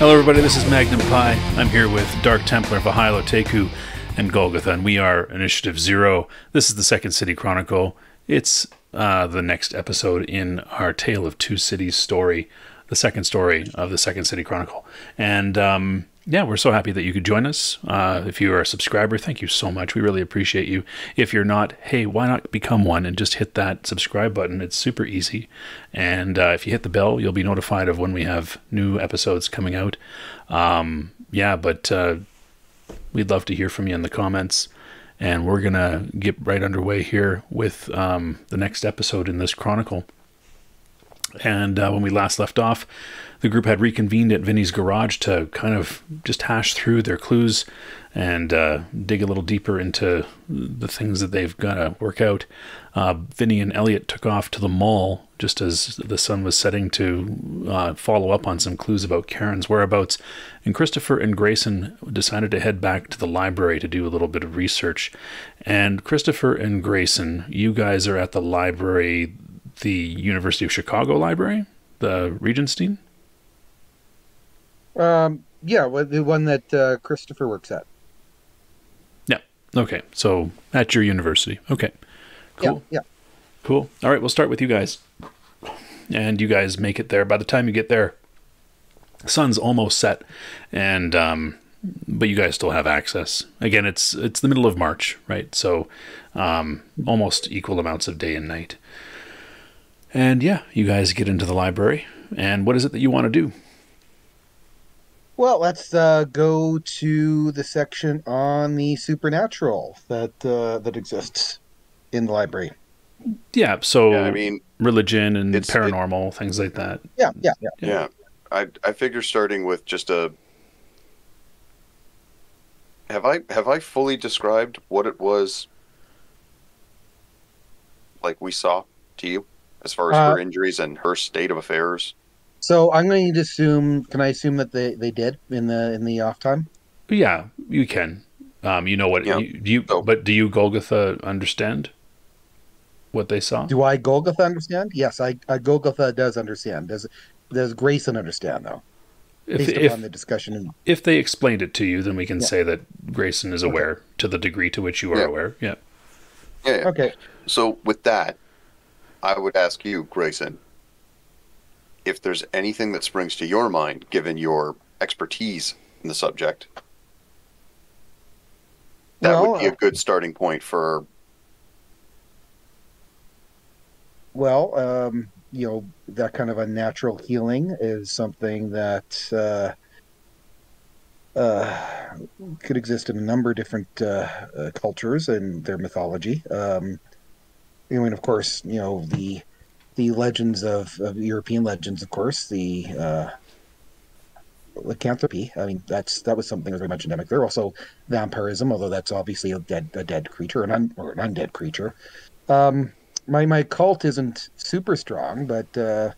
Hello everybody, this is Magnum Pie. I'm here with Dark Templar, Vahilo, Teku, and Golgotha, and we are Initiative Zero. This is the Second City Chronicle. It's the next episode in our Tale of Two Cities story, the second story of the Second City Chronicle. And yeah, we're so happy that you could join us. If you are a subscriber, thank you so much. We really appreciate you. If you're not, hey, why not become one and just hit that subscribe button? It's super easy. And if you hit the bell, you'll be notified of when we have new episodes coming out. Yeah, but we'd love to hear from you in the comments. And we're going to get right underway here with the next episode in this chronicle. And when we last left off, the group had reconvened at Vinnie's garage to kind of just hash through their clues and dig a little deeper into the things that they've got to work out. Vinnie and Elliot took off to the mall just as the sun was setting to follow up on some clues about Karen's whereabouts. And Christopher and Grayson decided to head back to the library to do a little bit of research. And Christopher and Grayson, you guys are at the library, the University of Chicago Library, the Regenstein? Yeah, the one that Christopher works at. Yeah, okay. So at your university. Okay, cool. Yeah, yeah. Cool. All right, we'll start with you guys. And you guys make it there. By the time you get there, sun's almost set, and but you guys still have access. Again, it's the middle of March, right? So almost equal amounts of day and night. And yeah, you guys get into the library. And what is it that you want to do? Well, let's go to the section on the supernatural that that exists in the library. Yeah, so yeah, I mean, religion and paranormal, things like that. Yeah, yeah, yeah. Yeah, I figure starting with just a... Have I fully described what it was like we saw to you? As far as her injuries and her state of affairs. So I'm going to assume. Can I assume that they did in the off time? Yeah, you can. You know what? Yeah. But do you, Golgotha, understand what they saw? Do I, Golgotha, understand? Yes, I Golgotha does understand. Does Grayson understand though? Based upon the discussion, if they explained it to you, then we can say that Grayson is aware to the degree to which you are aware. Yeah. Yeah. Yeah. Okay. So with that, I would ask you, Grayson, if there's anything that springs to your mind, given your expertise in the subject, that would be a good starting point for... Well, you know, that kind of unnatural healing is something that could exist in a number of different cultures and their mythology. I mean, of course, you know, the legends of European legends, of course, the lycanthropy. I mean, that was something that was very much endemic there. Also, vampirism, although that's obviously a dead creature, or an undead creature. My cult isn't super strong, but you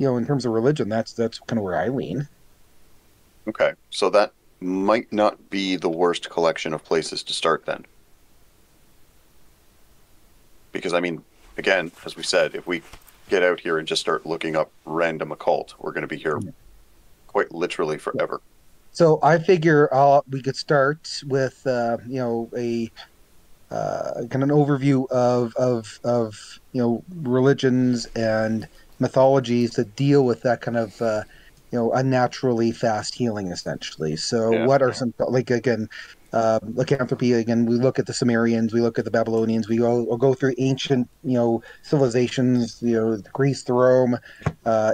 know, in terms of religion, that's kind of where I lean. Okay, so that might not be the worst collection of places to start then. Because, I mean, again, as we said, if we get out here and just start looking up random occult, we're going to be here quite literally forever. So I figure we could start with, you know, kind of an overview of you know, religions and mythologies that deal with that kind of, you know, unnaturally fast healing, essentially. So what are some, like, again... lycanthropy, again, we look at the Sumerians, we look at the Babylonians, we'll go through ancient, you know, civilizations, you know, Greece to Rome,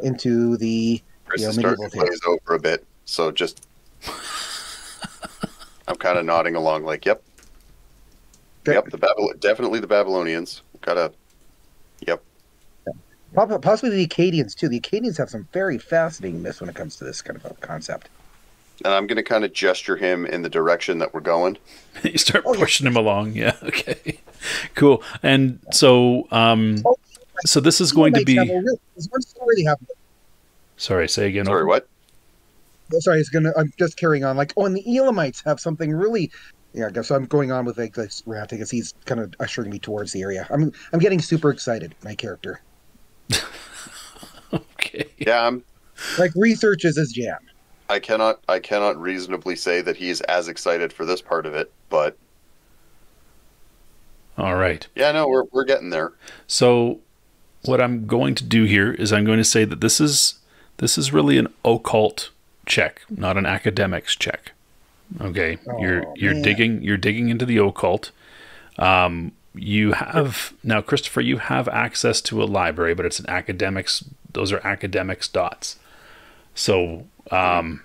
into the, you know, medieval days. Over a bit, so just, I'm kind of nodding along like, yep. Okay. Yep, definitely the Babylonians. Gotta, yep. Yeah. Possibly the Akkadians, too. The Akkadians have some very fascinating myths when it comes to this kind of concept. And I'm going to kind of gesture him in the direction that we're going. You start pushing him along. Yeah. Okay. Cool. And so, so this is going to be. Sorry. Say again. Sorry. What? Sorry. I'm just carrying on. Like, oh, and the Elamites have something really. Yeah. I guess I'm going on with like this rant because he's kind of ushering me towards the area. I'm getting super excited. My character. Okay. Yeah. Like research is his jam. I cannot reasonably say that he's as excited for this part of it, but all right. Yeah, no, we're getting there. So what I'm going to do here is I'm going to say that this is really an occult check, not an academics check. Okay. Oh, you're digging into the occult. You have now, Christopher, you have access to a library, but it's an academics. Those are academics dots. So, I'm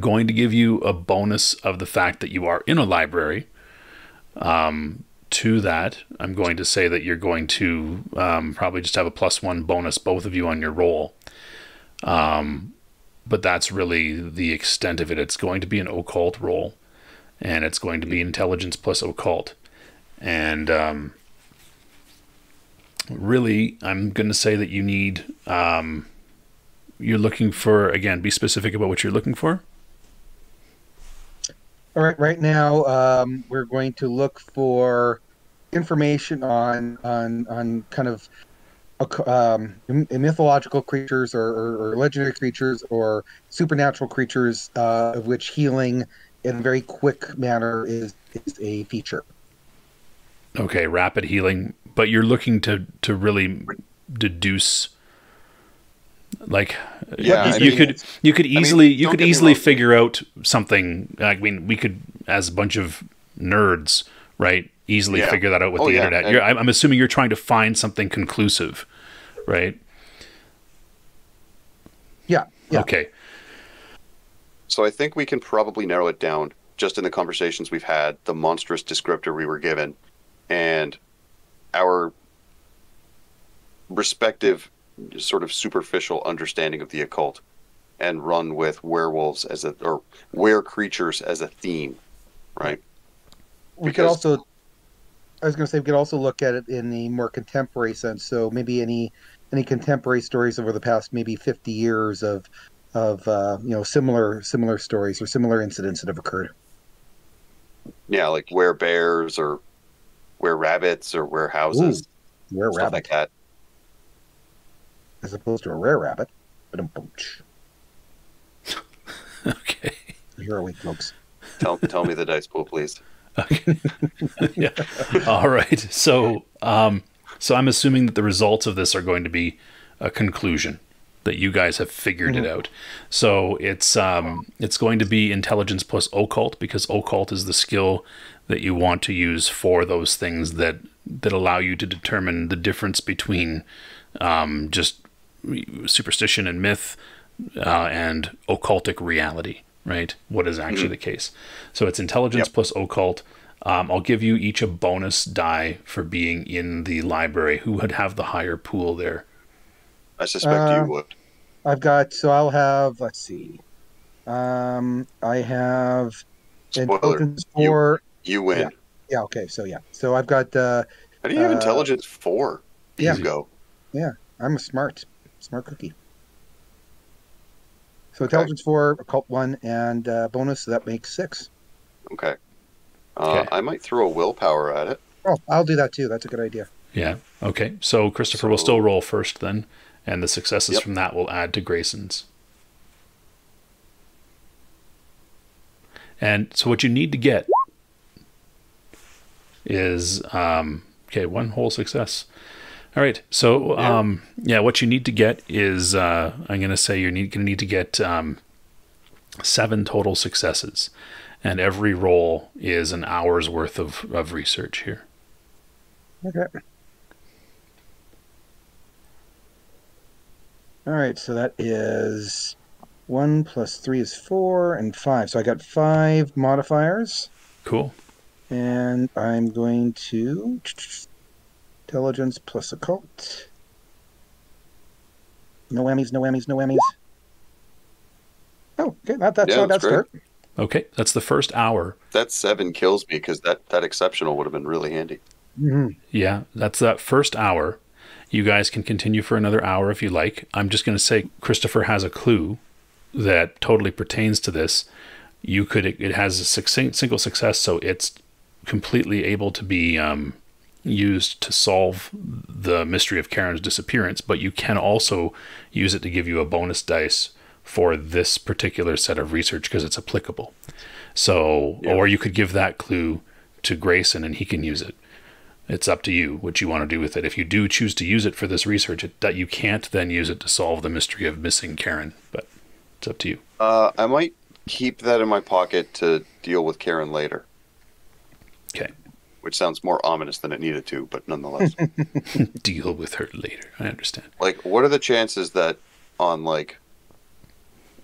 going to give you a bonus of the fact that you are in a library. To that, I'm going to say that you're going to probably just have a +1 bonus, both of you, on your roll. But that's really the extent of it. It's going to be an occult roll, and it's going to be intelligence plus occult. And really, I'm going to say that you need, you're looking for, again, be specific about what you're looking for. All right, right now, we're going to look for information on kind of mythological creatures or legendary creatures or supernatural creatures, of which healing in a very quick manner is a feature. Okay, rapid healing, but you're looking to really deduce, like, yeah, you could easily figure out something. I mean, we could, as a bunch of nerds, right, easily figure that out with the internet. I'm assuming you're trying to find something conclusive, right? Yeah, yeah. Okay. So I think we can probably narrow it down just in the conversations we've had, the monstrous descriptor we were given, and our respective sort of superficial understanding of the occult, and run with werewolves as a, or were creatures as a theme, right? We could also, I was going to say, we could also look at it in the more contemporary sense. So maybe any contemporary stories over the past maybe 50 years of you know, similar stories or similar incidents that have occurred. Yeah, like werebears or wererabbits or werehouses, stuff like that. As opposed to a rare rabbit. Okay. Here are we, folks. Tell me the dice pool, please. Okay. Yeah. All right. So, so I'm assuming that the results of this are going to be a conclusion that you guys have figured it out. So it's going to be intelligence plus occult, because occult is the skill that you want to use for those things that allow you to determine the difference between just superstition and myth, and occultic reality, right? What is actually the case. So it's intelligence plus occult. I'll give you each a bonus die for being in the library. Who would have the higher pool there? I suspect you would. I've got, so I'll have, let's see. I have intelligence for... You win. Yeah. Okay. So so I've got... How do you have intelligence 4? Yeah. You go. Yeah. I'm a smart cookie. So intelligence 4, occult 1, and bonus, so that makes 6. Okay. I might throw a willpower at it. Oh, I'll do that too. That's a good idea. Yeah. Okay. So Christopher will still roll first then, and the successes from that will add to Grayson's. And so what you need to get is, okay, one whole success. All right. So, what you need to get is, I'm going to say you're going to need to get 7 total successes, and every roll is an hour's worth of research here. Okay. All right. So that is 1 + 3 is 4 and 5. So I got 5 modifiers. Cool. And I'm going to... Intelligence plus occult. No whammies, no whammies, no whammies. Oh, okay, not that. Yeah, so that's dirt. Okay, that's the first hour. That 7 kills me, because that exceptional would have been really handy. Mm-hmm. Yeah, that's that first hour. You guys can continue for another hour if you like. I'm just going to say Christopher has a clue that totally pertains to this. You could. It has a single success, so it's completely able to be... used to solve the mystery of Karen's disappearance, but you can also use it to give you a bonus dice for this particular set of research because it's applicable. So, yeah. Or you could give that clue to Grayson and he can use it. It's up to you what you want to do with it. If you do choose to use it for this research, that you can't then use it to solve the mystery of missing Karen, but it's up to you. I might keep that in my pocket to deal with Karen later. Okay. Which sounds more ominous than it needed to, but nonetheless. Deal with her later. I understand. Like, what are the chances that on, like,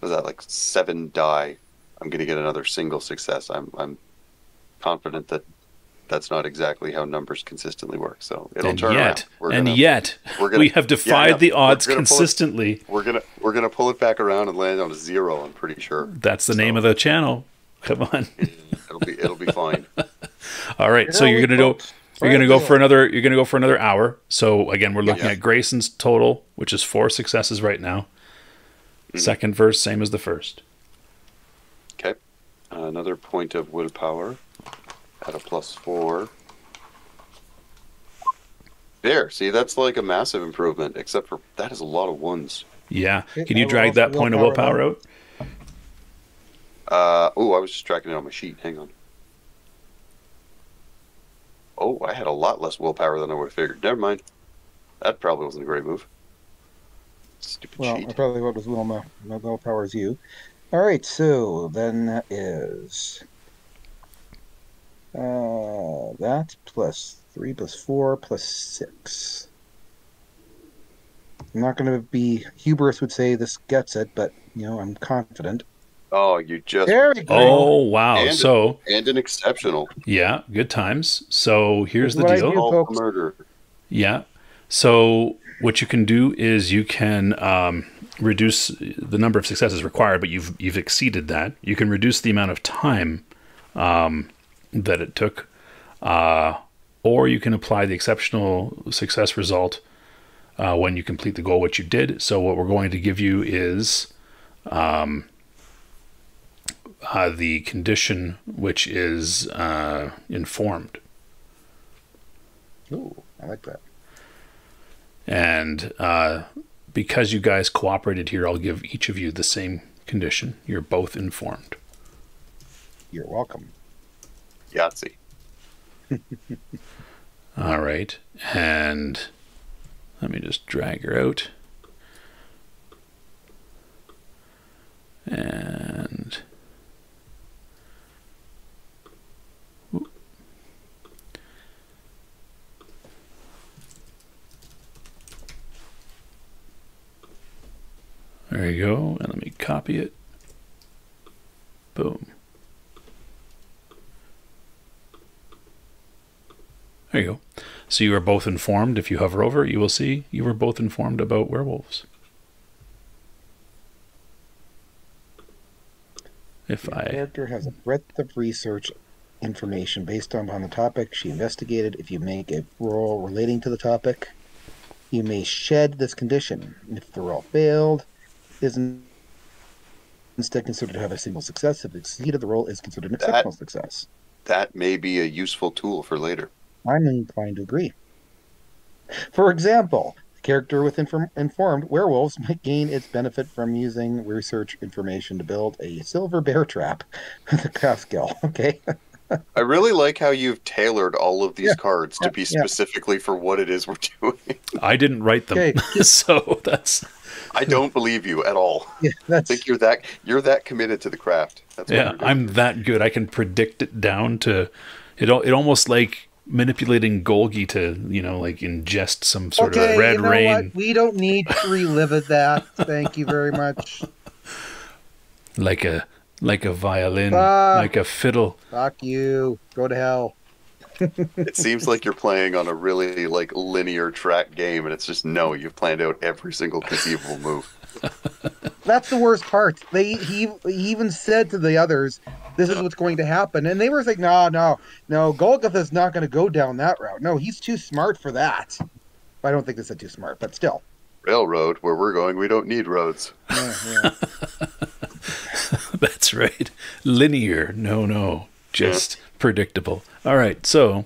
was that like 7 die, I'm going to get another single success? I'm confident that that's not exactly how numbers consistently work. So it'll turn around. We have defied the odds consistently. We're gonna pull it back around and land on a 0. I'm pretty sure. That's the name of the channel. Come on. It'll be fine. All right. So you're gonna go for another hour. So again, we're looking at Grayson's total, which is 4 successes right now. Second verse, same as the first. Okay. Another point of willpower at a +4. There. See, that's like a massive improvement, except for that is a lot of 1s. Yeah. Can you drag that point of willpower out? Oh, I was just tracking it on my sheet. Hang on. Oh, I had a lot less willpower than I would have figured. Never mind. That probably wasn't a great move. Stupid sheet. I probably would have willpower as you. All right, so then that is that +3 + 4 + 6. I'm not going to be hubris would say this gets it, but you know I'm confident. Oh, you just wow! And so an exceptional. Yeah, good times. So here's the deal. Murder. Yeah. So what you can do is you can reduce the number of successes required, but you've exceeded that. You can reduce the amount of time that it took, or you can apply the exceptional success result when you complete the goal, which you did. So what we're going to give you is the condition, which is informed. Ooh, I like that. And because you guys cooperated here, I'll give each of you the same condition. You're both informed. You're welcome. Yahtzee. All right. And let me just drag her out. And there you go, and let me copy it. Boom. There you go. So you are both informed. If you hover over, you will see you were both informed about werewolves. If the character has a breadth of research information based on the topic she investigated. If you make a roll relating to the topic, you may shed this condition. If the roll failed, isn't instead considered to have a single success. If it's exceeded, the roll is considered an exceptional success. That may be a useful tool for later. I'm inclined to agree. For example, the character with informed werewolves might gain its benefit from using research information to build a silver bear trap with a craft skill. Okay. I really like how you've tailored all of these cards to be specifically for what it is we're doing. I didn't write them, so that's. I don't believe you at all. Yeah, I think you're that committed to the craft. That's what I'm that good. I can predict it down to it almost like manipulating Golgi to like ingest some sort of red rain. What? We don't need to relive that. Thank you very much. Like a violin, like a fiddle. Fuck you. Go to hell. It seems like you're playing on a really like linear track game, and it's just no. You've planned out every single conceivable move. That's the worst part. He even said to the others, "This is what's going to happen," and they were like, "No, Golgotha's not going to go down that route. No, he's too smart for that." I don't think they said too smart, but still. Railroad, where we're going, we don't need roads. That's right. Linear. No. Just predictable. All right. So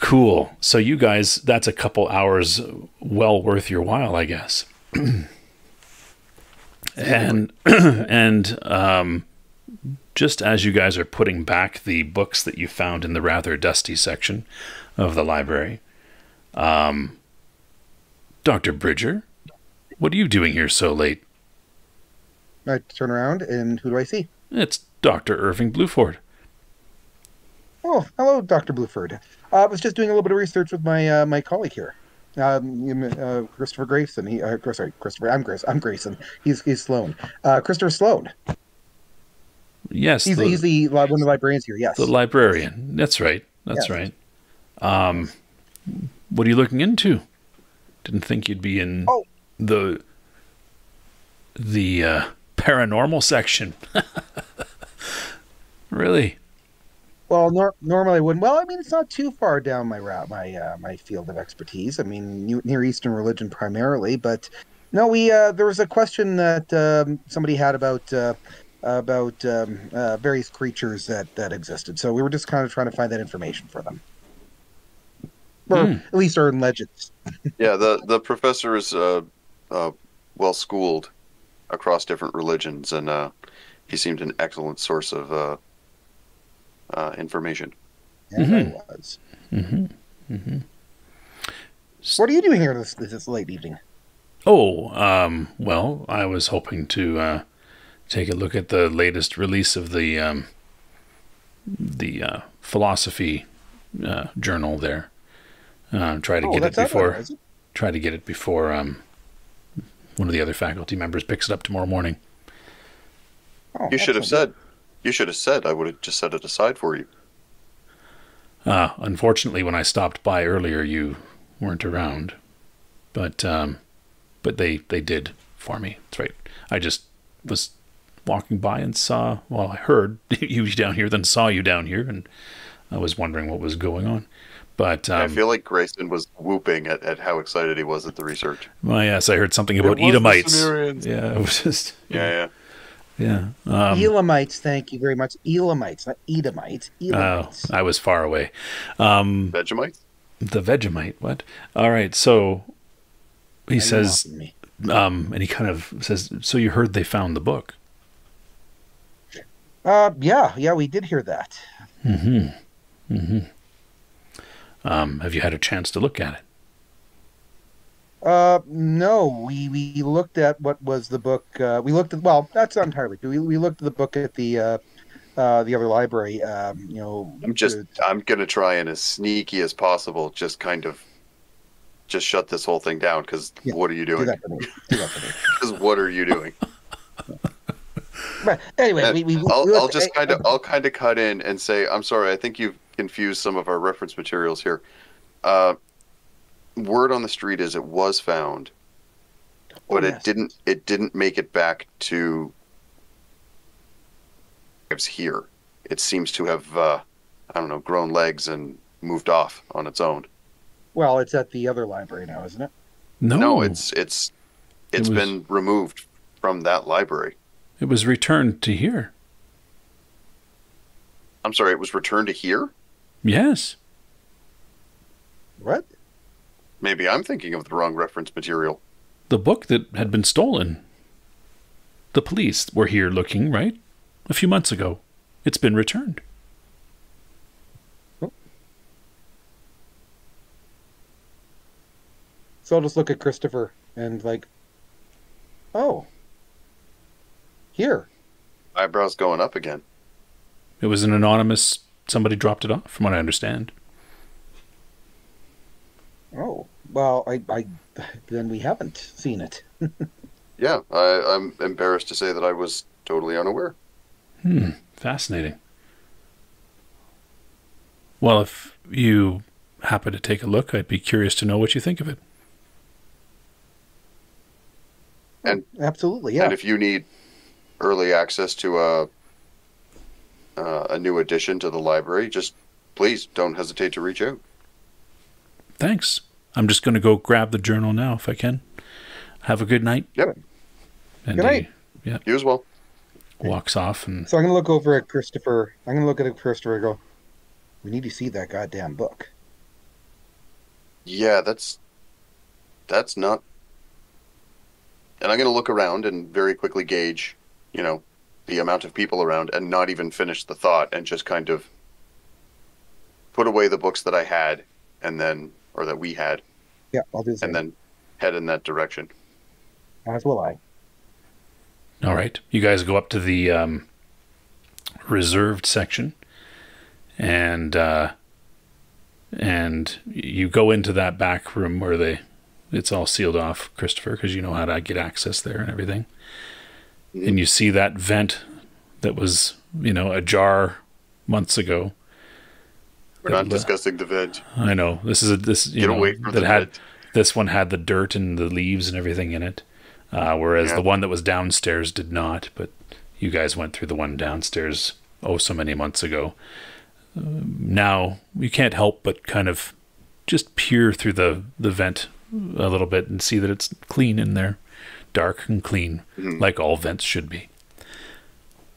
cool. So you guys, that's a couple hours well worth your while, I guess. And just as you guys are putting back the books that you found in the rather dusty section of the library, Dr. Bridger, what are you doing here so late? I turn around, and who do I see? It's Dr. Irving Bluford. Oh, hello, Dr. Bluford. I was just doing a little bit of research with my my colleague here, Christopher Grayson. I'm Grayson. He's Sloan. Christopher Sloan. Yes, he's the one of the librarians here. Yes, the librarian. That's right. That's right. What are you looking into? Didn't think you'd be in the paranormal section. Really? Well, normally I wouldn't. Well, I mean, it's not too far down my route, my field of expertise. I mean, Near Eastern religion primarily, but no, there was a question that somebody had about various creatures that existed. So we were just kind of trying to find that information for them, or at least our own legends. Yeah, the professor is well schooled across different religions, and he seemed an excellent source of information. Yeah, I was. What are you doing here this late evening? Oh, well, I was hoping to take a look at the latest release of the philosophy journal there. Try to get it before one of the other faculty members picks it up tomorrow morning. Oh, you should have said. You should have said. I would have just set it aside for you. Unfortunately, when I stopped by earlier, you weren't around. But they did for me. That's right. I just was walking by and saw. Well, I heard you down here, then saw you down here, and I was wondering what was going on. But I feel like Grayson was whooping at how excited he was at the research. Well, yes, I heard something about Elamites. Yeah, it was just yeah. Elamites, thank you very much. Elamites, not Edomites. Elamites. Oh, I was far away. Vegemite. The Vegemite. What? All right. So he says, and he kind of says, "So you heard they found the book?" Yeah, we did hear that. Have you had a chance to look at it? No, we looked at what was the book. We looked at, well, that's not entirely true. We looked at the book at the other library. You know, I'm gonna try and as sneaky as possible, just kind of, just shut this whole thing down. Because what are you doing? Because what are you doing? Right. Anyway, I'll kind of cut in and say, I'm sorry, I think you've confused some of our reference materials here. Word on the street is it was found, but it didn't make it back to here. It seems to have I don't know, grown legs and moved off on its own. Well, it's at the other library now, isn't it? No, it's been removed from that library. It was returned to here. I'm sorry, it was returned to here? Yes. What? Maybe I'm thinking of the wrong reference material. The book that had been stolen. The police were here looking, right? A few months ago. It's been returned. So I'll just look at Christopher and like, oh. Here. Eyebrows going up again. It was an anonymous, somebody dropped it off, from what I understand. Oh, well, then we haven't seen it. Yeah, I'm embarrassed to say that I was totally unaware. Fascinating. Well, if you happen to take a look, I'd be curious to know what you think of it. And absolutely, yeah. And if you need early access to a new addition to the library, just please don't hesitate to reach out. Thanks. I'm just going to go grab the journal now if I can. Have a good night. Yep. And good night. Yeah. You as well. Walks off. And so I'm going to look over at Christopher. I'm going to look at Christopher and go, we need to see that goddamn book. Yeah, that's not And I'm going to look around and very quickly gauge, you know, the amount of people around and not even finish the thought and just kind of put away the books that I had and then, or that we had. Yeah, I'll do the same. And then head in that direction. As will I. All right. You guys go up to the reserved section and you go into that back room where they, it's all sealed off, Christopher, because you know how to get access there and everything. And you see that vent that was, you know, ajar months ago. We're not discussing the vent. I know. This is a, this, you know, that had, this one had the dirt and the leaves and everything in it. Whereas the one that was downstairs did not, but you guys went through the one downstairs, oh, so many months ago. Now you can't help but kind of just peer through the vent a little bit and see that it's clean in there. Dark and clean, like all vents should be.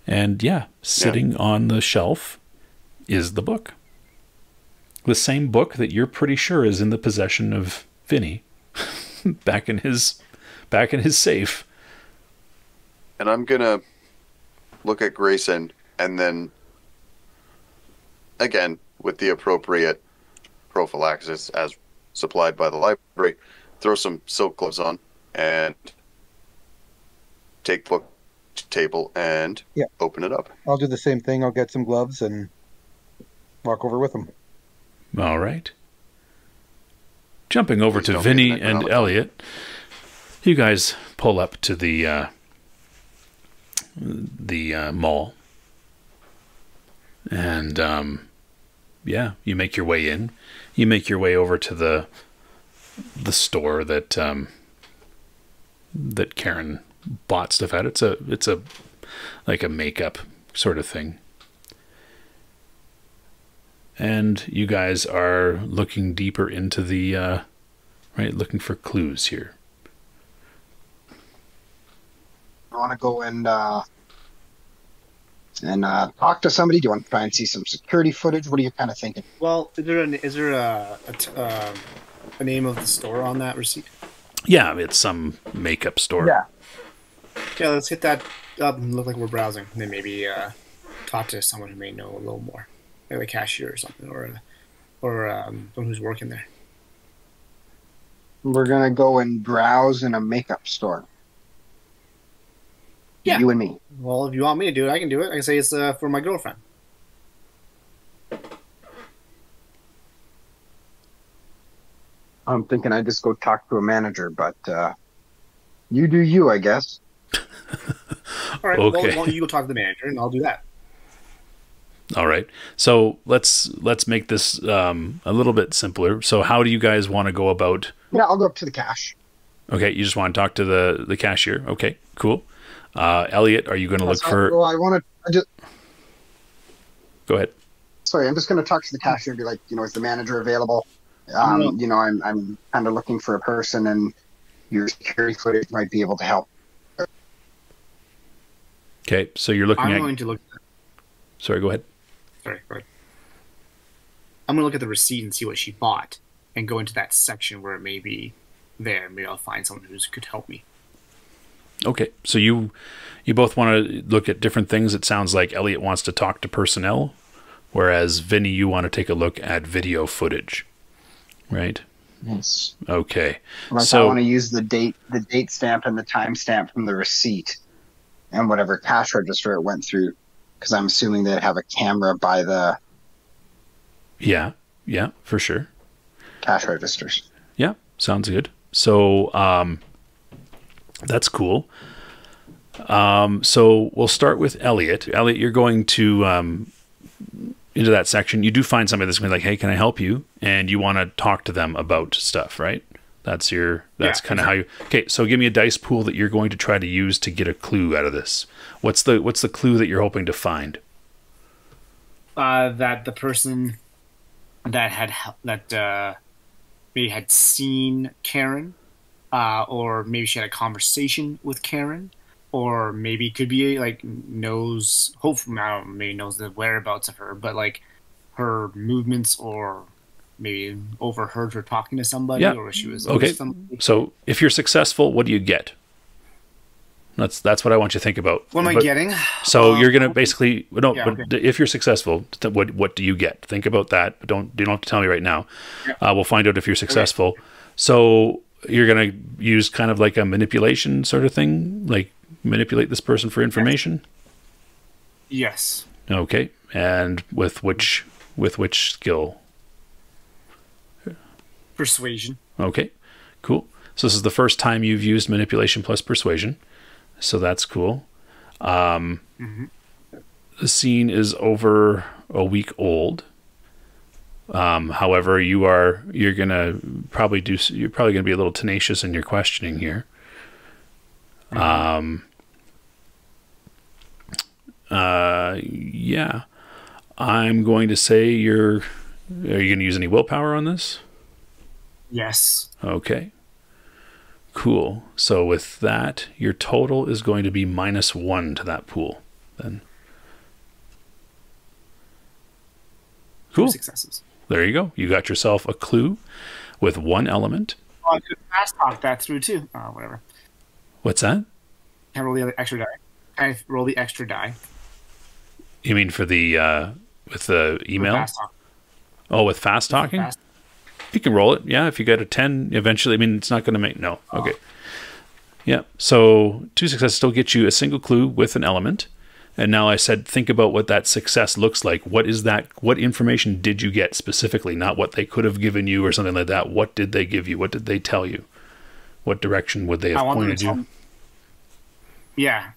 And yeah, sitting on the shelf is the book. The same book that you're pretty sure is in the possession of Vinnie back in his safe. And I'm going to look at Grayson and then again, with the appropriate prophylaxis as supplied by the library, throw some silk gloves on and take book to table and open it up. I'll do the same thing. I'll get some gloves and walk over with them. All right. Jumping over to Vinnie and Elliot, you guys pull up to the mall. And yeah, you make your way in. You make your way over to the store that that Karen bought stuff at. It's a like a makeup sort of thing. And you guys are looking deeper into the right, looking for clues here. I want to go and talk to somebody. Do you want to try and see some security footage? What are you kind of thinking? Well, is there a name of the store on that receipt? Yeah, it's some makeup store. Yeah. Yeah, let's hit that up and look like we're browsing. And then maybe talk to someone who may know a little more. Maybe a cashier or something, or someone who's working there. We're going to go and browse in a makeup store. Yeah. You and me. Well, if you want me to do it, I can do it. I can say it's for my girlfriend. I'm thinking I just go talk to a manager, but you do you, I guess. All right, okay. Well, you go talk to the manager, and I'll do that. All right. So let's make this a little bit simpler. So how do you guys want to go about? Yeah, I'll go up to the cash. Okay, you just want to talk to the cashier. Okay, cool. Elliot, are you going to look for? Well, I want to. Go ahead. Sorry, I'm just going to talk to the cashier and be like, you know, is the manager available? You know, I'm kind of looking for a person, and your security footage might be able to help. Okay, so you're looking I'm going to look. Sorry, go ahead. Sorry, go ahead. I'm going to look at the receipt and see what she bought and go into that section where it may be there. Maybe I'll find someone who could help me. Okay, so you both want to look at different things. It sounds like Elliot wants to talk to personnel, whereas Vinnie, you want to take a look at video footage, right? Yes. Okay. Unless so I want to use the date stamp and the time stamp from the receipt. And whatever cash register it went through, because I'm assuming they'd have a camera by the... Yeah, yeah, for sure. Cash registers. Yeah, sounds good. So that's cool. So we'll start with Elliot. Elliot, you're going to into that section. You do find somebody that's going to be like, hey, can I help you? And you want to talk to them about stuff, right? That's your, that's kind of how you, okay. So give me a dice pool that you're going to try to use to get a clue out of this. What's the clue that you're hoping to find? That the person that had, that, maybe had seen Karen, or maybe she had a conversation with Karen, or maybe could be like knows, hopefully, I don't know, maybe knows the whereabouts of her, but like her movements or maybe overheard her talking to somebody or she was okay. Somebody. So if you're successful, what do you get? That's what I want you to think about. What am I getting? So you're gonna basically but if you're successful, what do you get? Think about that. But you don't have to tell me right now. Yeah. We'll find out if you're successful. Okay. So you're gonna use kind of like a manipulation sort of thing, like manipulate this person for information. Yes. Okay, and with which skill? Persuasion. Okay, cool. So this is the first time you've used manipulation plus persuasion, so that's cool. The scene is over a week old. However, you're probably gonna be a little tenacious in your questioning here. Yeah, I'm going to say are you going to use any willpower on this? Yes. Okay. Cool. So with that, your total is going to be -1 to that pool then. Cool. Successes. There you go. You got yourself a clue with one element. Oh, I could fast talk that through too. Whatever. What's that? Can't roll the extra die. I roll the extra die. You mean for the with the email? With fast with fast talking? You can roll it, yeah. If you get a 10, eventually, I mean, it's not going to make okay. Yeah. So 2 successes still get you a single clue with an element. And now I said, think about what that success looks like. What is that? What information did you get specifically? Not what they could have given you or something like that. What did they give you? What did they tell you? What direction would they have pointed you? Yeah,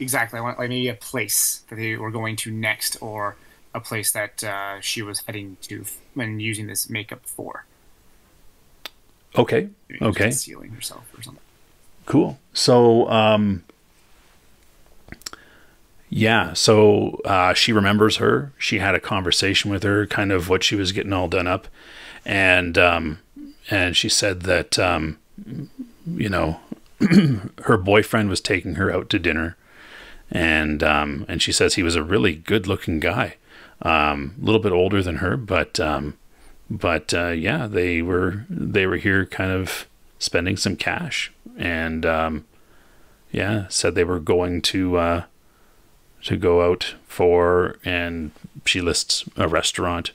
exactly. I want like maybe a place that they were going to next, or a place that she was heading to when using this makeup for. Okay. Maybe okay. Concealing herself or something. Cool. So, yeah. So she remembers her. She had a conversation with her, kind of what she was getting all done up, and she said that you know. Her boyfriend was taking her out to dinner, and she says he was a really good-looking guy, a little bit older than her, but yeah, they were here kind of spending some cash, and yeah, said they were going to go out for, and she lists a restaurant,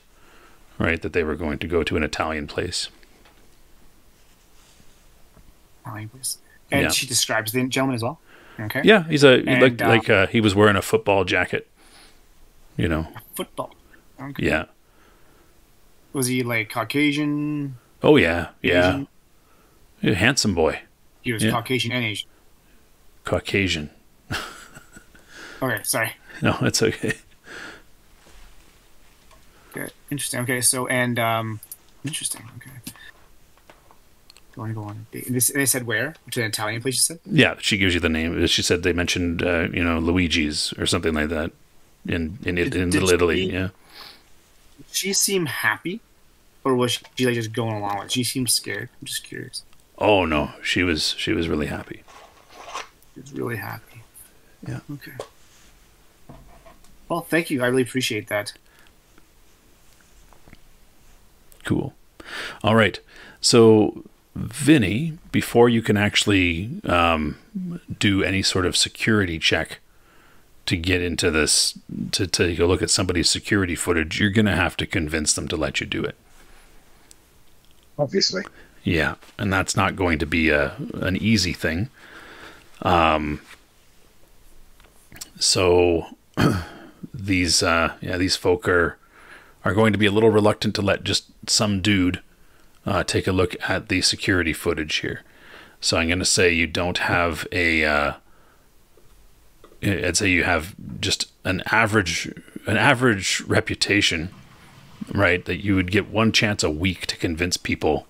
right, that they were going to go to, an Italian place. And yeah. She describes the gentleman as well. Okay. Yeah, he's he was wearing a football jacket. You know. Football. Okay. Yeah. Was he like Caucasian? Oh yeah, yeah. Asian? Handsome boy. He was Caucasian and Asian. Caucasian. Okay, sorry. No, that's okay. Okay, interesting. Okay, so interesting. Okay. Going to go on a date. They said where? To an Italian place, you said? Yeah, she gives you the name. She said they mentioned, you know, Luigi's or something like that in Little Italy. Yeah. Did she seem happy, or was she like just going along with it? She seemed scared. I'm just curious. Oh no, she was really happy. She was really happy. Yeah. Okay. Well, thank you. I really appreciate that. Cool. All right. So. Vinnie, before you can actually do any sort of security check to get into this, to take a look at somebody's security footage, you're going to have to convince them to let you do it. Obviously. Yeah, and that's not going to be an easy thing. So these folk are going to be a little reluctant to let just some dude take a look at the security footage here. So I'm going to say you don't have a, I'd say you have just an average reputation, right? That you would get one chance a week to convince people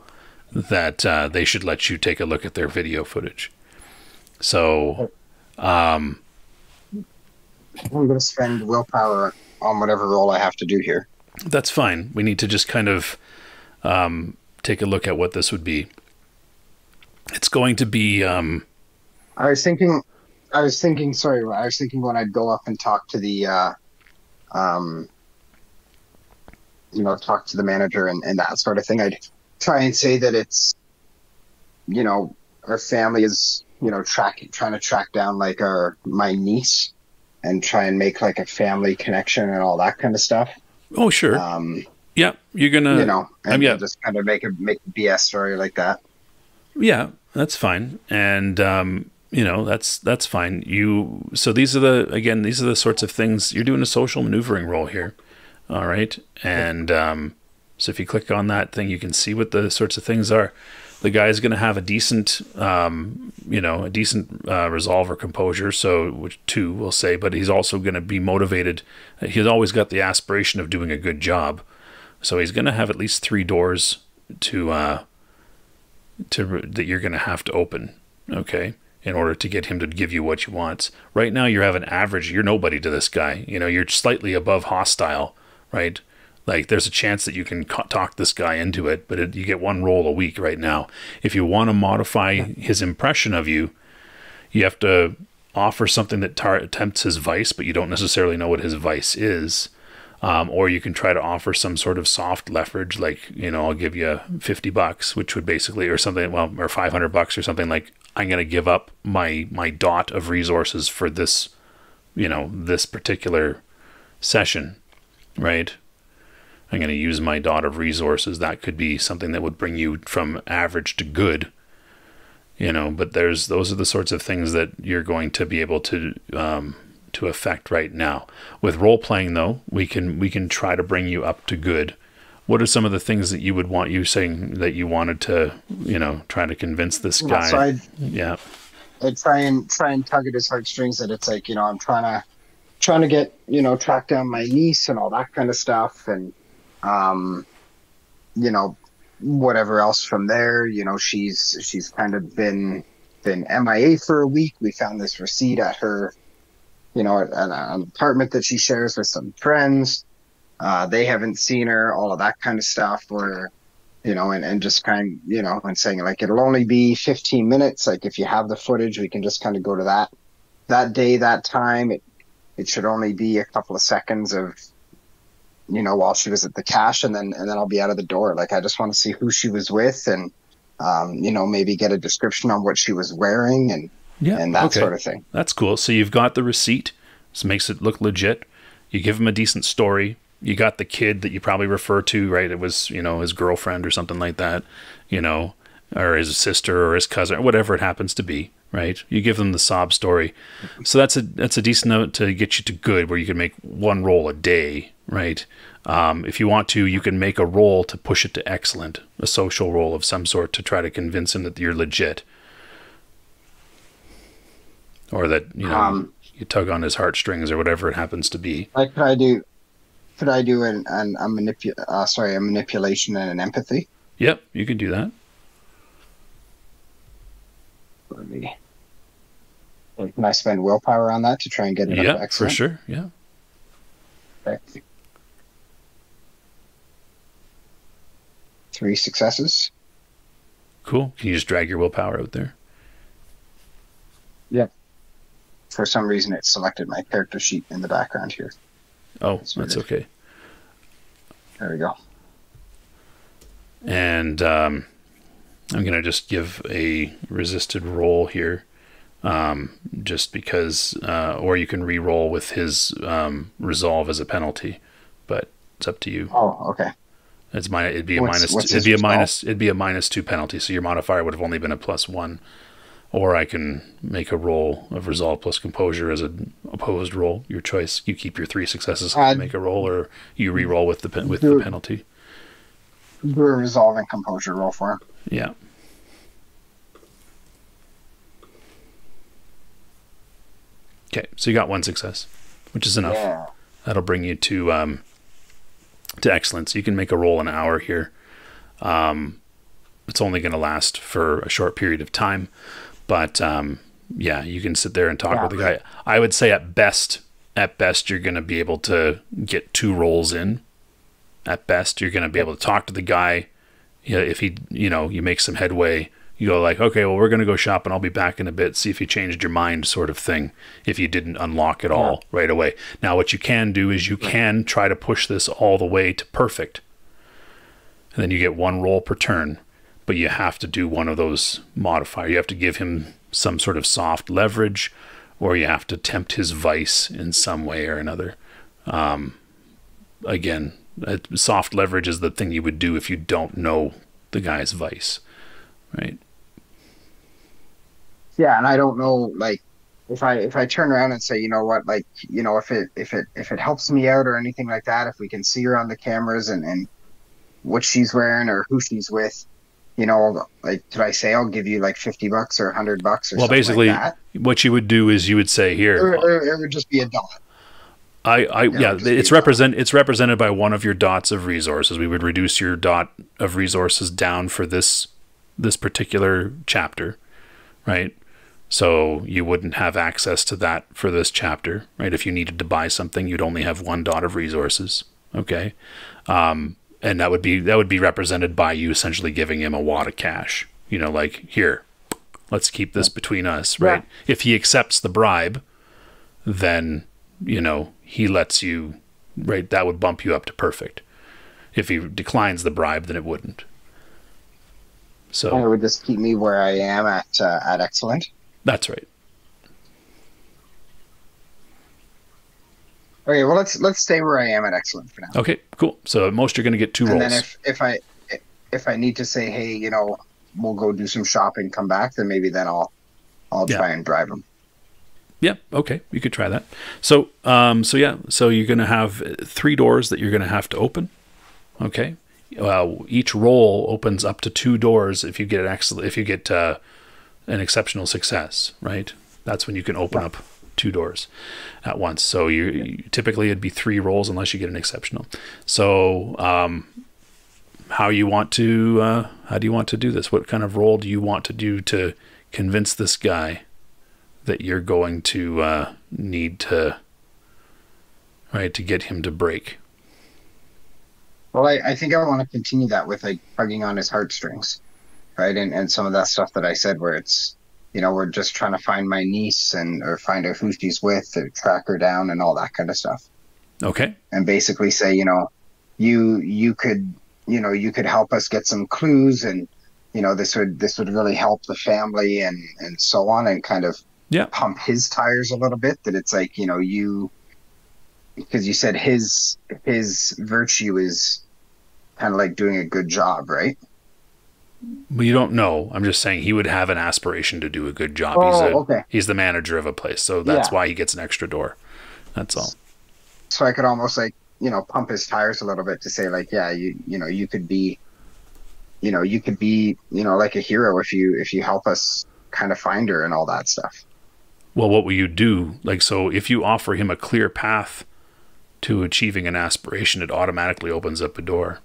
that they should let you take a look at their video footage. So, I'm going to spend willpower on whatever role I have to do here. That's fine. We need to just kind of, take a look at what this would be. It's going to be I was thinking when I'd go up and talk to the you know, talk to the manager and that sort of thing, I'd try and say that it's, you know, our family is you know, trying to track down like my niece and try and make like a family connection and all that kind of stuff. Oh, sure. Yeah, you're gonna, you know, and just kind of make a BS story like that. Yeah, that's fine. And you know, that's fine. You, so these are the sorts of things you're doing a social maneuvering role here. All right. And so if you click on that thing, you can see what the sorts of things are. The guy's going to have a decent, you know, a decent resolve or composure. So which two we'll say, but he's also going to be motivated. He's always got the aspiration of doing a good job. So he's going to have at least 3 doors to that you're going to have to open. Okay. In order to get him to give you what you want. Right now you have an average, you're nobody to this guy. You know, you're slightly above hostile, right? Like there's a chance that you can talk this guy into it, but you get 1 roll a week right now. If you want to modify his impression of you, you have to offer something that tempts his vice, but you don't necessarily know what his vice is. Or you can try to offer some sort of soft leverage, like, you know, I'll give you $50, which would basically, or something, well, or $500 or something, like, I'm going to give up my dot of resources for this, you know, this particular session, right? I'm going to use my dot of resources. That could be something that would bring you from average to good, you know, but those are the sorts of things that you're going to be able to affect right now. With role playing though, we can try to bring you up to good. What are some of the things that you would want, you saying that you wanted to, you know, try to convince this guy? So I'd try and tug at his heartstrings that it's like, you know, I'm trying to get, you know, track down my niece and all that kind of stuff, and you know, whatever else from there. You know, she's kind of been MIA for a week. We found this receipt at her, you know, at an apartment that she shares with some friends. They haven't seen her, all of that kind of stuff, or, you know, and just kind, you know, and saying like, it'll only be 15 minutes. Like if you have the footage, we can just kind of go to that day, that time. It should only be a couple of seconds of, you know, while she was at the cash, and then I'll be out of the door. Like, I just want to see who she was with, and, you know, maybe get a description on what she was wearing and that sort of thing. That's cool. So you've got the receipt. This makes it look legit. You give him a decent story. You got the kid that you probably refer to, right? It was, you know, his girlfriend or something like that, you know, or his sister or his cousin, or whatever it happens to be, right? You give them the sob story. So that's a decent note to get you to good, where you can make 1 roll a day, right? If you want to, you can make a roll to push it to excellent, a social roll of some sort to try to convince him that you're legit. Or that, you know, you tug on his heartstrings or whatever it happens to be. Like, could I do a manipulation and an empathy? Yep, you could do that. Let me. Can I spend willpower on that to try and get it? Yeah, for sure. Yeah. Okay. 3 successes. Cool. Can you just drag your willpower out there? Yeah. For some reason, it selected my character sheet in the background here. Oh, that's okay. There we go. And I'm going to just give a resisted roll here, just because, or you can re-roll with his resolve as a penalty, but it's up to you. Oh, okay. It's it'd be a -2 penalty, so your modifier would have only been a +1. Or I can make a roll of resolve plus composure as an opposed roll. Your choice. You keep your 3 successes and make a roll, or you re-roll with the penalty. Do a resolve and composure roll for him. Yeah. 'Kay, so you got 1 success, which is enough. Yeah. That'll bring you to excellence. You can make a roll an hour here. It's only going to last for a short period of time. But yeah, you can sit there and talk with the guy. I would say at best, you're going to be able to get 2 rolls in. At best, you're going to be able to talk to the guy. You know, if he, you know, you make some headway, you go like, okay, well, we're going to go shop and I'll be back in a bit. See if you changed your mind, sort of thing. If you didn't unlock it all right away. Now, what you can do is you can try to push this all the way to perfect. And then you get 1 roll per turn. but you have to do one of those modifiers. You have to give him some sort of soft leverage, or you have to tempt his vice in some way or another. Again, soft leverage is the thing you would do if you don't know the guy's vice, right? Yeah, and I don't know, like, if I turn around and say, you know what, like, you know, if it helps me out or anything like that, if we can see her on the cameras and what she's wearing or who she's with, you know, like, did I say I'll give you like $50 or $100 or something? Well, basically, like that? What you would do is you would say here, or it would just be a dot. It's represented by one of your dots of resources. We would reduce your dot of resources down for this particular chapter, right? So you wouldn't have access to that for this chapter, right? If you needed to buy something, you'd only have one dot of resources, okay? And that would be represented by you essentially giving him a wad of cash, you know, like, here, let's keep this between us, right? Yeah. If he accepts the bribe, then, you know, he lets you, right? That would bump you up to perfect. If he declines the bribe, then it wouldn't. So it would just keep me where I am at excellent. That's right. Okay, well, let's stay where I am at excellent for now. Okay, cool. So at most you're going to get two rolls. And then if I need to say, hey, you know, we'll go do some shopping, come back, then maybe then I'll try and drive him. Yeah, okay, you could try that. So so you're going to have three doors that you're going to have to open. Okay, each roll opens up to two doors if you get an exceptional success, right? That's when you can open up two doors at once. So you typically it'd be three rolls unless you get an exceptional. So how do you want to do this? What kind of roll do you want to do to convince this guy that you're going to need to, right, to get him to break? Well, I think I want to continue that with, like, tugging on his heartstrings, right? And some of that stuff that I said, where it's, you know, we're just trying to find my niece or find out who she's with or track her down and all that kind of stuff. Okay. And basically say, you know, you could help us get some clues, and, you know, this would really help the family and so on, and kind of pump his tires a little bit, that it's like, you know, because you said his virtue is kind of like doing a good job, right? Well, you don't know. I'm just saying he would have an aspiration to do a good job. Oh, he's the manager of a place, so that's why he gets an extra door. That's all. So I could almost, like, you know, pump his tires a little bit to say, like, yeah, you could be like a hero if you help us kind of find her and all that stuff. Well, what will you do? Like, so if you offer him a clear path to achieving an aspiration, it automatically opens up a door.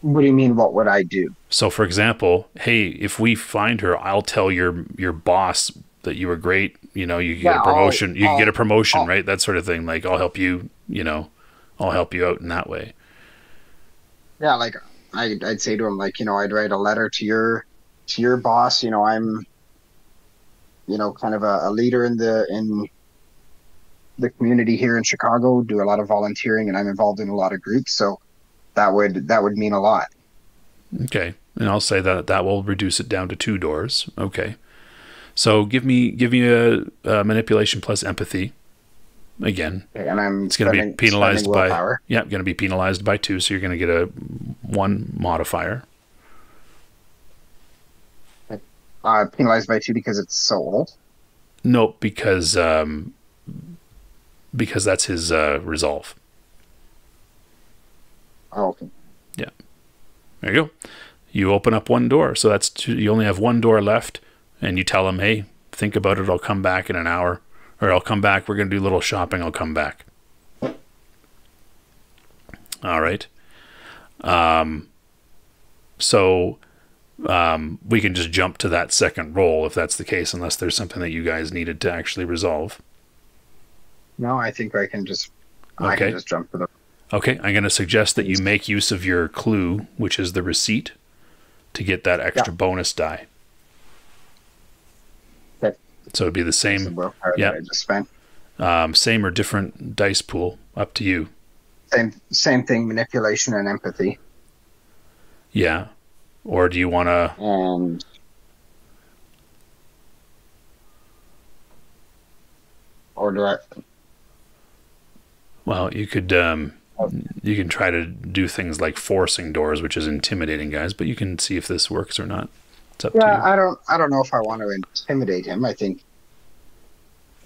What do you mean, what would I do? So, for example, hey, if we find her, I'll tell your boss that you were great. You know, you get a promotion. You get a promotion, right? That sort of thing. Like, I'll help you, you know, I'll help you out in that way. Yeah, like, I'd say to him, like, you know, I'd write a letter to your boss. You know, I'm, you know, kind of a leader in the community here in Chicago, do a lot of volunteering, and I'm involved in a lot of groups. So that would mean a lot. Okay. And I'll say that will reduce it down to two doors. Okay. So give me a manipulation plus empathy again. Okay, and it's going to be penalized by willpower. Yeah, going to be penalized by two. So you're going to get a one modifier. Penalized by two because it's so old? Nope, because that's his resolve. Oh, okay. Yeah. There you go. You open up one door. So that's two. You only have one door left, and you tell him, hey, think about it. I'll come back in an hour, or I'll come back. We're going to do a little shopping. I'll come back. All right. We can just jump to that second roll if that's the case, unless there's something that you guys needed to actually resolve. No, I think I can just, okay. I can just jump to the... Okay, I'm going to suggest that you make use of your clue, which is the receipt, to get that extra bonus die. Okay. So it'd be the same. I just spent. Same or different dice pool, up to you. Same thing, manipulation and empathy. Yeah. Or do you want to... Or do I... Well, you could... You can try to do things like forcing doors, which is intimidating guys, but you can see if this works or not. It's up to you. I don't know if I want to intimidate him. I think,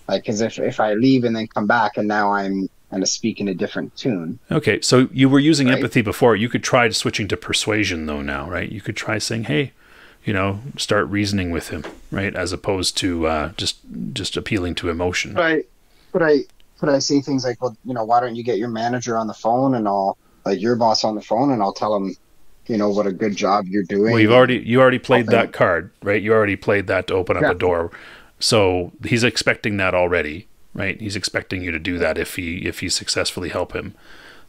like, because if I leave and then come back, and now I'm going to speak in a different tune. Okay, so you were using empathy before. You could try switching to persuasion, though, now, right? You could try saying, hey, you know, start reasoning with him, right, as opposed to just appealing to emotion. Right, but I say things like, well, you know, why don't you get your manager on the phone and your boss on the phone, and I'll tell him, you know, what a good job you're doing. Well, you already played that card, right? You already played that to open up a door. So he's expecting that already, right? He's expecting you to do that if you successfully help him.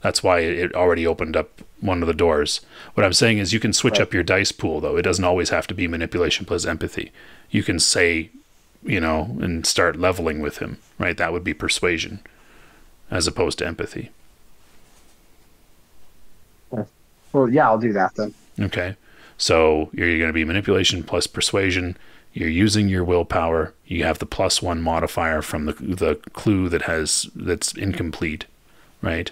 That's why it already opened up one of the doors. What I'm saying is you can switch up your dice pool, though. It doesn't always have to be manipulation plus empathy. You can say, you know, and start leveling with him, right? That would be persuasion as opposed to empathy. Well, yeah, I'll do that then. Okay. So you're going to be manipulation plus persuasion. You're using your willpower. You have the +1 modifier from the clue that's incomplete, right?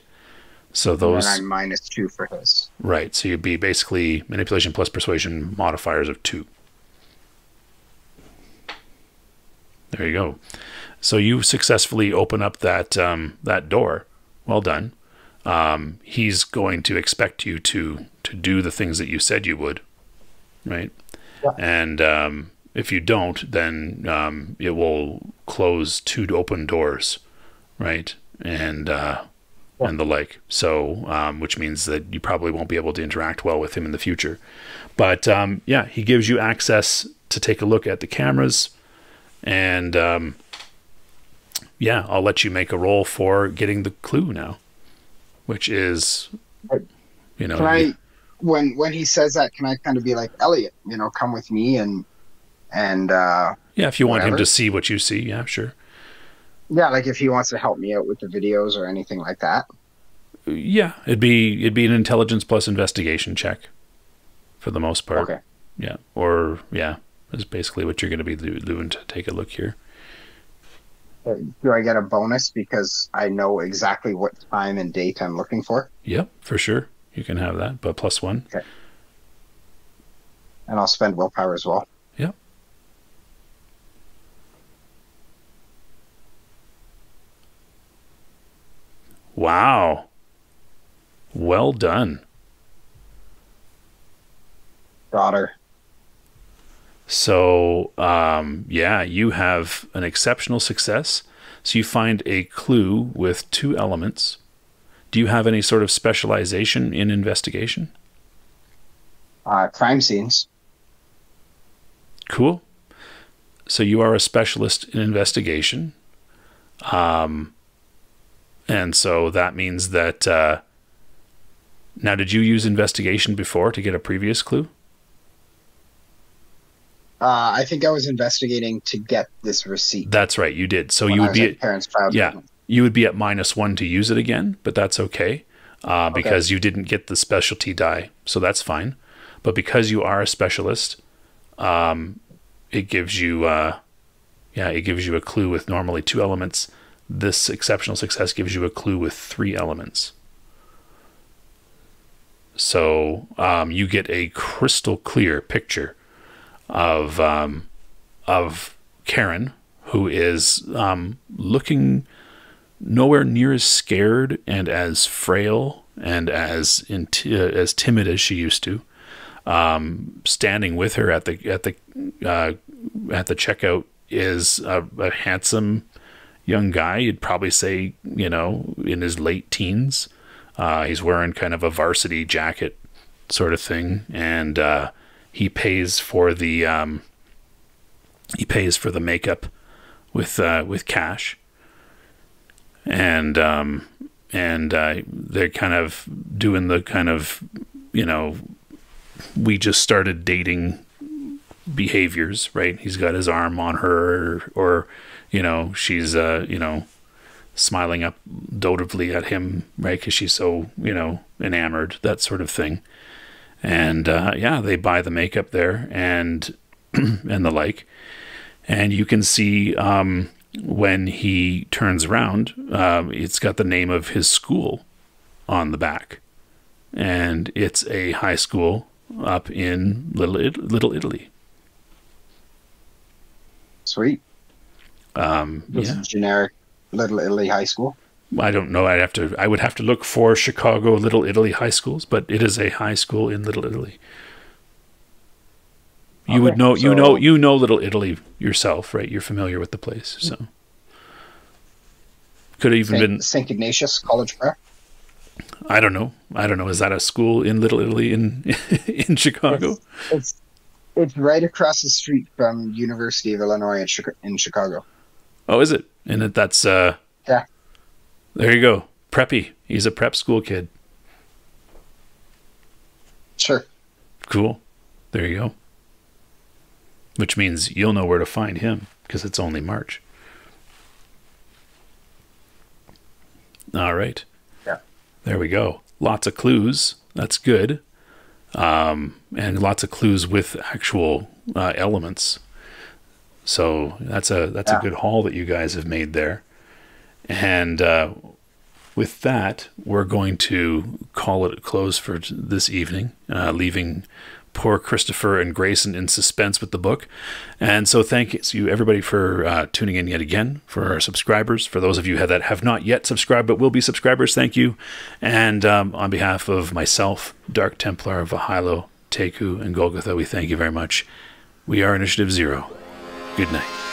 So those... And I'm -2 for his. Right. So you'd be basically manipulation plus persuasion modifiers of 2. There you go. So you successfully open up that that door. Well done. He's going to expect you to do the things that you said you would, right? Yeah. And if you don't, then it will close 2 open doors, right? And and the like. So which means that you probably won't be able to interact well with him in the future. But yeah, he gives you access to take a look at the cameras. And, yeah, I'll let you make a roll for getting the clue now, which is, you know, when he says that, can I kind of be like, Elliot, you know, come with me and yeah, if you want him to see what you see. Yeah, sure. Yeah. Like if he wants to help me out with the videos or anything like that. Yeah. It'd be an intelligence plus investigation check for the most part. Okay. Yeah. Or yeah. Is basically what you're going to be doing to take a look here. Do I get a bonus because I know exactly what time and date I'm looking for? Yep, for sure. You can have that, but +1. Okay. And I'll spend willpower as well. Yep. Wow. Well done. Daughter. So, yeah, you have an exceptional success. So you find a clue with 2 elements. Do you have any sort of specialization in investigation? Crime scenes. Cool. So you are a specialist in investigation. And so that means that... now, did you use investigation before to get a previous clue? I think I was investigating to get this receipt. That's right, you did. So you would be at parents' child. Yeah, you would be at -1 to use it again, but that's okay, because you didn't get the specialty die, so that's fine. But because you are a specialist, it gives you, yeah, it gives you a clue with normally 2 elements. This exceptional success gives you a clue with 3 elements. So you get a crystal clear picture of Karen, who is looking nowhere near as scared and as frail and as timid as she used to, standing with her at the checkout is a handsome young guy. You'd probably say, you know, in his late teens. He's wearing kind of a varsity jacket sort of thing, and he pays for the makeup with cash, and they're kind of doing the kind of, you know, we just started dating behaviors, right? He's got his arm on her, or you know, she's you know, smiling up dotingly at him, right? Because she's so, you know, enamored, that sort of thing. And yeah, they buy the makeup there and and the like. And you can see when he turns around, it's got the name of his school on the back. And it's a high school up in Little Italy. Sweet. This is generic Little Italy high school. I don't know. I would have to look for Chicago Little Italy high schools, but it is a high school in Little Italy. You okay, would know. So, you know Little Italy yourself, right? You're familiar with the place, so could have even been Saint Ignatius College Prep. I don't know. I don't know. Is that a school in Little Italy in Chicago? It's right across the street from University of Illinois in Chicago. Oh, is it? And that's yeah. There you go. Preppy. He's a prep school kid. Sure. Cool. There you go. Which means you'll know where to find him, because it's only March. All right. Yeah. There we go. Lots of clues. That's good. And lots of clues with actual elements. So that's a good haul that you guys have made there. And with that, we're going to call it a close for this evening, leaving poor Christopher and Grayson in suspense with the book. And so thank you, everybody, for tuning in yet again. For our subscribers, for those of you that have not yet subscribed but will be subscribers, thank you. And on behalf of myself, Dark Templar, Vahilo, Teku, and Golgotha, we thank you very much. We are Initiative Zero. Good night.